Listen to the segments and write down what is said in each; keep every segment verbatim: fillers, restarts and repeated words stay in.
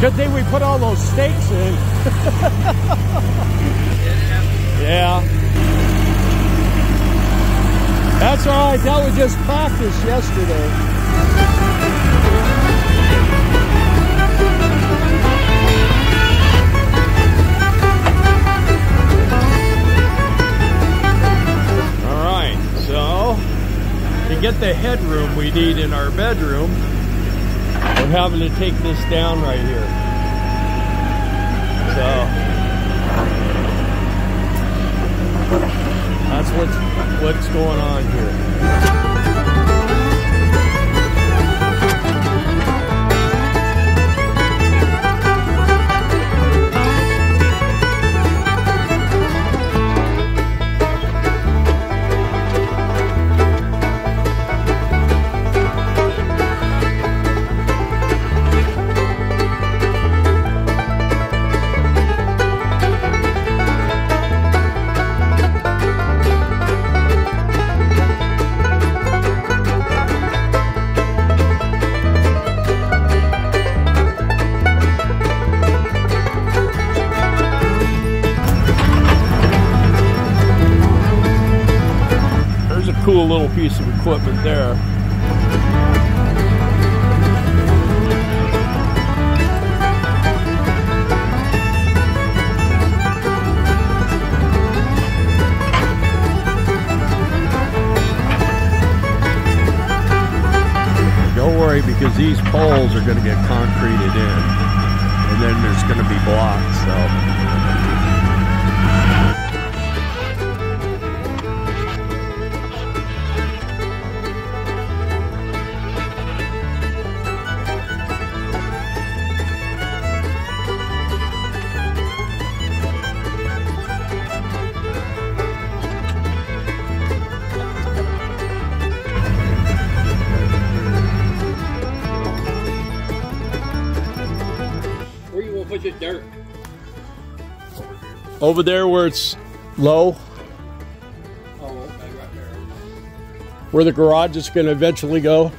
Good thing we put all those stakes in. Yeah. That's all right. That was just practice yesterday. To get the headroom we need in our bedroom, we're having to take this down right here. So that's what's what's going on here. Cool little piece of equipment there. Don't worry, because these poles are going to get concreted in, and then there's going to be blocks, so. Put your dirt over here. Over there where it's low. Oh, okay, right there. Where the garage is going to eventually go.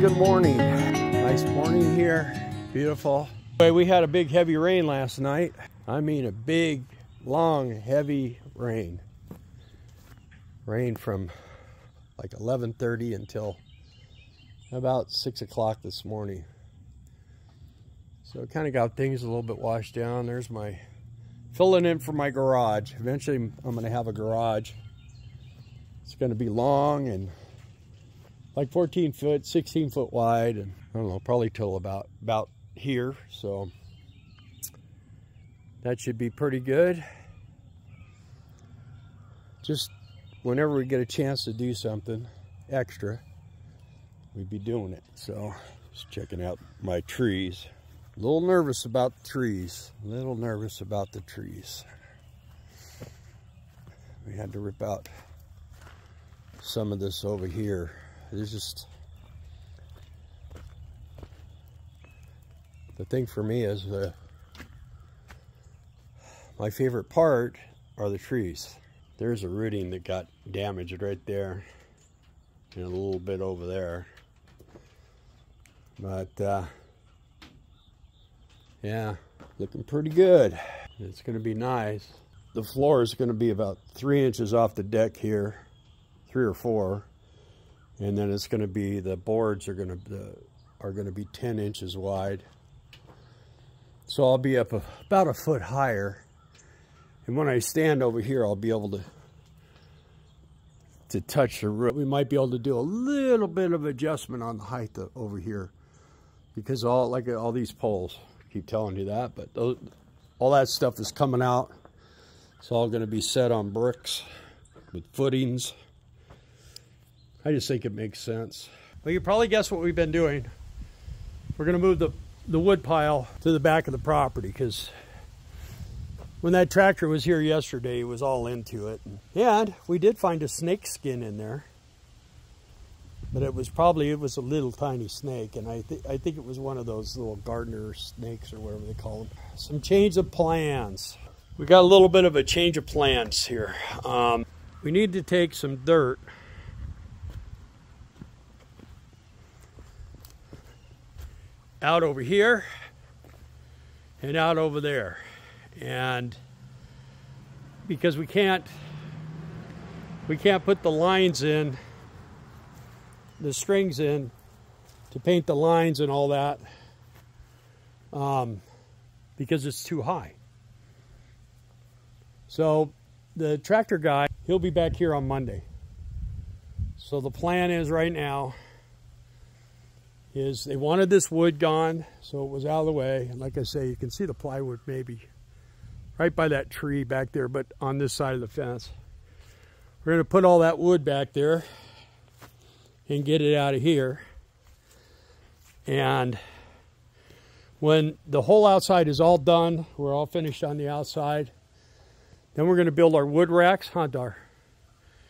Good morning. Nice morning here. Beautiful. We had a big heavy rain last night. I mean a big, long, heavy rain. Rain from like eleven thirty until about six o'clock this morning. So it kind of got things a little bit washed down. There's my filling in for my garage. Eventually I'm going to have a garage. It's going to be long and like fourteen foot, sixteen foot wide, and I don't know, probably till about about here. So that should be pretty good. Just whenever we get a chance to do something extra, we'd be doing it. So just checking out my trees. A little nervous about the trees. A little nervous about the trees. We had to rip out some of this over here. It's just, the thing for me is uh, my favorite part are the trees. There's a rooting that got damaged right there and a little bit over there. But uh, yeah, looking pretty good. It's gonna be nice. The floor is gonna be about three inches off the deck here, three or four, and then it's gonna be, the boards are gonna the, are gonna be ten inches wide. So I'll be up a, about a foot higher, and when I stand over here, I'll be able to to touch the roof. We might be able to do a little bit of adjustment on the height of, over here, because all like all these poles. Keep telling you that, but those, all that stuff is coming out. It's all going to be set on bricks with footings. I just think it makes sense. Well, you probably guess what we've been doing. We're going to move the, the wood pile to the back of the property, because when that tractor was here yesterday, it was all into it. And we did find a snake skin in there, but it was probably, it was a little tiny snake, and I, th I think it was one of those little gardener snakes or whatever they call them. Some change of plans. We got a little bit of a change of plans here. Um, we need to take some dirt. Out over here and out over there. And because we can't, we can't put the lines in, the strings in to paint the lines and all that, um, because it's too high. So the tractor guy, he'll be back here on Monday. So the plan is right now is they wanted this wood gone, so it was out of the way. And like I say, you can see the plywood maybe right by that tree back there, but on this side of the fence. We're gonna put all that wood back there and get it out of here. And when the whole outside is all done, we're all finished on the outside, then we're gonna build our wood racks, huh, Dar?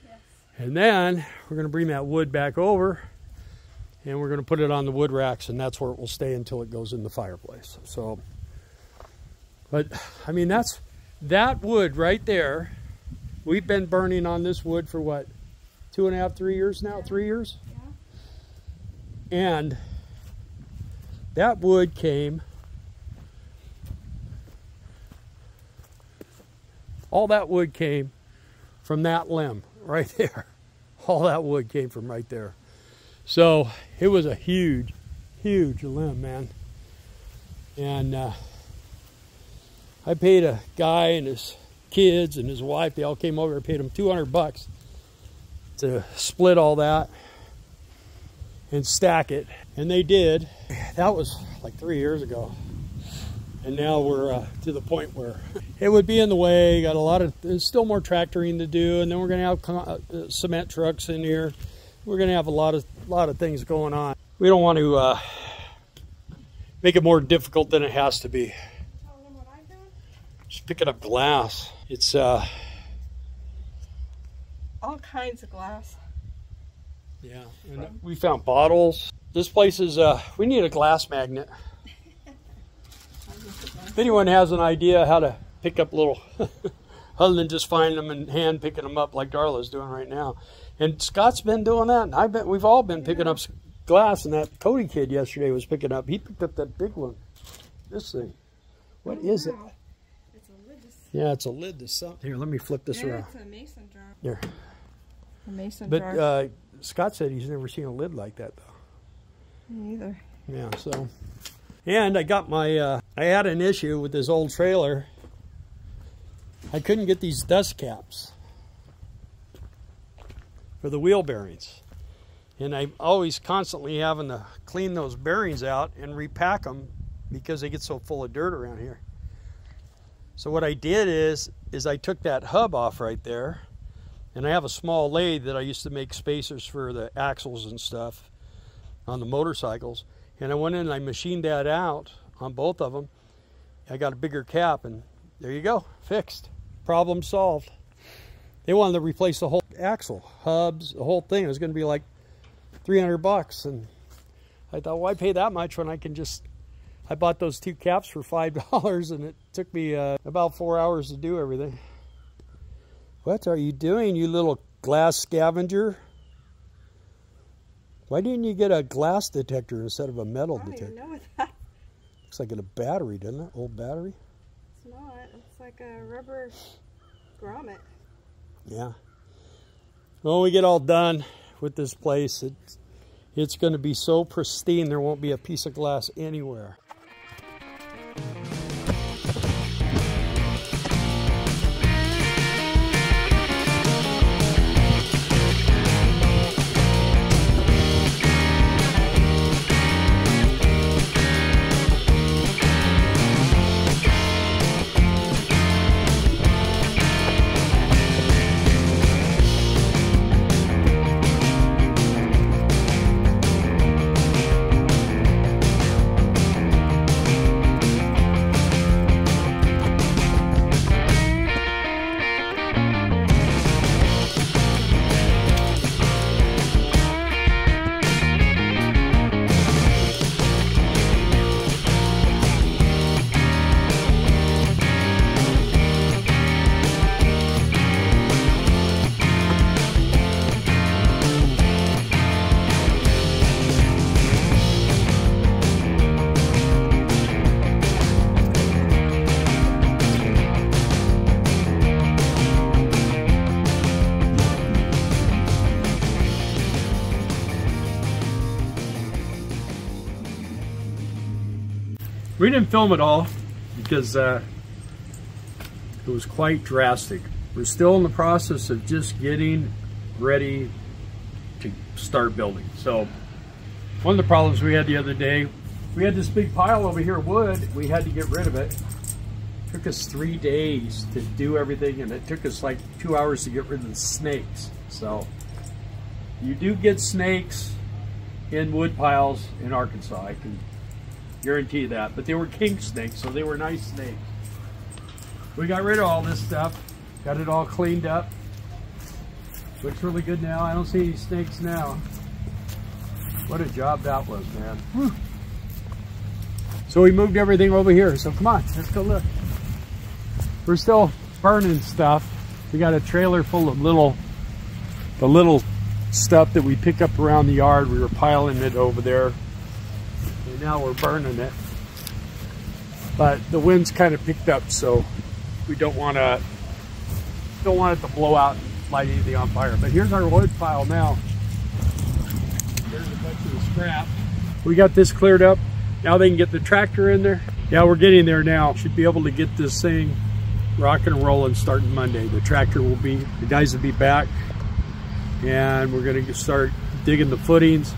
Yes. And then we're gonna bring that wood back over and we're gonna put it on the wood racks, and that's where it will stay until it goes in the fireplace. So, but I mean, that's, that wood right there, we've been burning on this wood for what? Two and a half, three years now, three years? Yeah. And that wood came, all that wood came from that limb right there. All that wood came from right there. So it was a huge, huge limb, man. And uh, I paid a guy and his kids and his wife, they all came over, I paid them two hundred bucks. To split all that and stack it, and they did. That was like three years ago, and now we're uh, to the point where it would be in the way. Got a lot of, there's still more tractoring to do, and then we're gonna have cement trucks in here. We're gonna have a lot of lot of things going on. We don't want to uh, make it more difficult than it has to be. Just picking up glass. It's uh. all kinds of glass. Yeah, and we found bottles. This place is, uh, we need a glass magnet. If anyone has an idea how to pick up little, other than just find them and hand picking them up like Darla's doing right now. And Scott's been doing that, and I bet we've all been picking yeah. up glass, and that Cody kid yesterday was picking up, he picked up that big one. This thing, what oh, is wow. it? It's a lid to something. Yeah, it's a lid to something. Here, let me flip this yeah, around. It's a mason jar. Here. A mason but, jar. But uh, Scott said he's never seen a lid like that, though. Me either. Yeah, so. And I got my, uh, I had an issue with this old trailer. I couldn't get these dust caps for the wheel bearings. And I'm always constantly having to clean those bearings out and repack them because they get so full of dirt around here. So what I did is, is I took that hub off right there, and I have a small lathe that I used to make spacers for the axles and stuff on the motorcycles. And I went in and I machined that out on both of them. I got a bigger cap, and there you go, fixed. Problem solved. They wanted to replace the whole axle, hubs, the whole thing. It was going to be like three hundred bucks, and I thought, why pay that much when I can just, I bought those two caps for five dollars, and it took me uh, about four hours to do everything. What are you doing, you little glass scavenger? Why didn't you get a glass detector instead of a metal detector? I don't even know what that. Looks like a battery, doesn't it? Old battery? It's not. It's like a rubber grommet. Yeah. When we get all done with this place, it's, it's going to be so pristine there won't be a piece of glass anywhere. We didn't film it all because uh, it was quite drastic. We're still in the process of just getting ready to start building. So one of the problems we had the other day, we had this big pile over here of wood. We had to get rid of it. It took us three days to do everything, and it took us like two hours to get rid of the snakes. So you do get snakes in wood piles in Arkansas. I can guarantee that, but they were king snakes, so they were nice snakes. We got rid of all this stuff, got it all cleaned up. Looks really good now. I don't see any snakes now. What a job that was, man. Whew. So we moved everything over here, so come on, let's go look. We're still burning stuff. We got a trailer full of little, the little stuff that we pick up around the yard. We were piling it over there. Now we're burning it, but the wind's kind of picked up, so we don't want to don't want it to blow out and light anything on fire. But here's our wood pile now. There's a bunch of the scrap. We got this cleared up. Now they can get the tractor in there. Yeah, we're getting there now. Should be able to get this thing rocking and rolling starting Monday. The tractor will be, the guys will be back, and we're going to start digging the footings.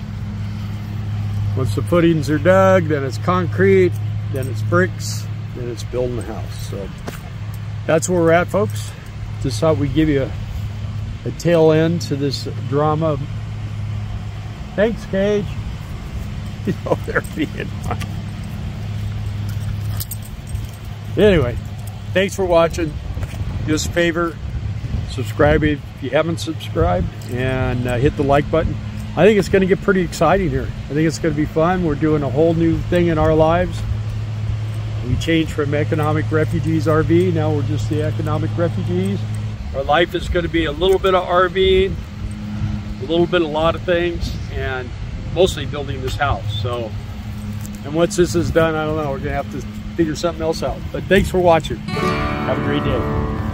Once the footings are dug, then it's concrete, then it's bricks, then it's building the house. So that's where we're at, folks. Just thought we'd give you a, a tail end to this drama. Thanks, Cage. You know, they're being fun. Anyway, thanks for watching. Do us a favor, subscribe if you haven't subscribed, and uh, hit the like button. I think it's going to get pretty exciting here. I think it's going to be fun. We're doing a whole new thing in our lives. We changed from Economic Refugees R V. Now we're just the Economic Refugees. Our life is going to be a little bit of RVing, a little bit, a lot of things, and mostly building this house. So, and once this is done, I don't know, we're going to have to figure something else out. But thanks for watching. Have a great day.